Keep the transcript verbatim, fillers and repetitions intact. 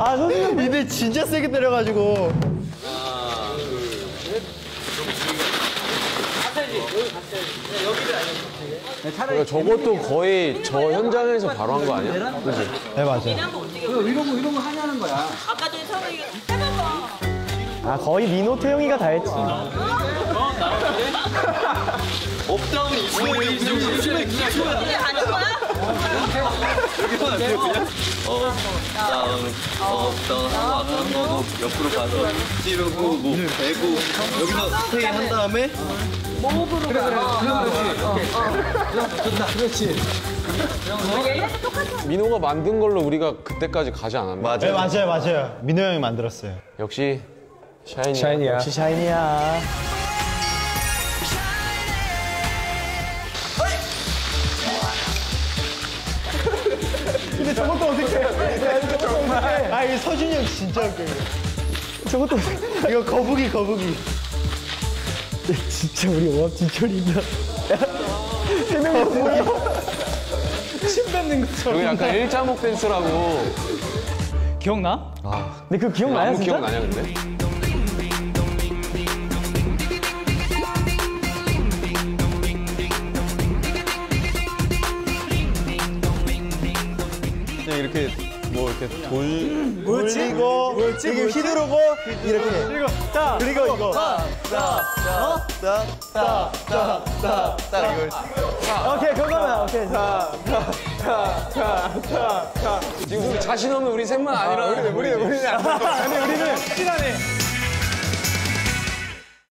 아 선생님 근데 진짜 세게 때려가지고. 하나 둘 셋. 갔어야지. 여기 갔어야지. 여기를 알려줘. 차라리 저것도 거의 저 현장에서 바로 한 거 아니야? 그렇지. 네 맞아. 이런 거 이런 거 하냐는 거야. 아까 전에 성우이가 해봐봐. 아 거의 민호 태용이가 다 했지. 업다운 이승훈이 이승훈이 기초야. 이게 아닌 거야? 여기서 안 돼요 그냥? 어, 다운, 업다운 하고 아까는 거고 옆으로 가서 찌르고 뭐 베고 여기서 스테이 한 다음에 목으로 그래 그래 그렇지 좋다 그렇지. 민호가 만든 걸로 우리가 그때까지 가지 않았나? 맞아요. 네, 맞아요, 맞아요. 민호 형이 만들었어요. 역시 샤이니야. 샤이니야. 역시 샤이니야. 근데 저것도 어색해. 정말. 아, 이 서준이 형 진짜 웃겨. 저것도 어색해. 이거 거북이, 거북이. 진짜 우리 오합지졸이다. 세 명이 거북이. 침 뱉는 것처럼. 이거 약간 일자목 댄스라고. 기억나? 아. 근데 그거 기억나냐, 진짜? 기억나냐, 근데? 이렇게 뭐 이렇게 돌 돌리고 이게 휘두르고 이렇게 그리고 딱 그리고 이거 딱딱딱딱딱딱 이걸 오케이 그거만 오케이 딱딱딱딱딱 지금 우리 자신 없는 우리 셋만 아니라 우리는 우리는 우리는 아니 우리는 시간에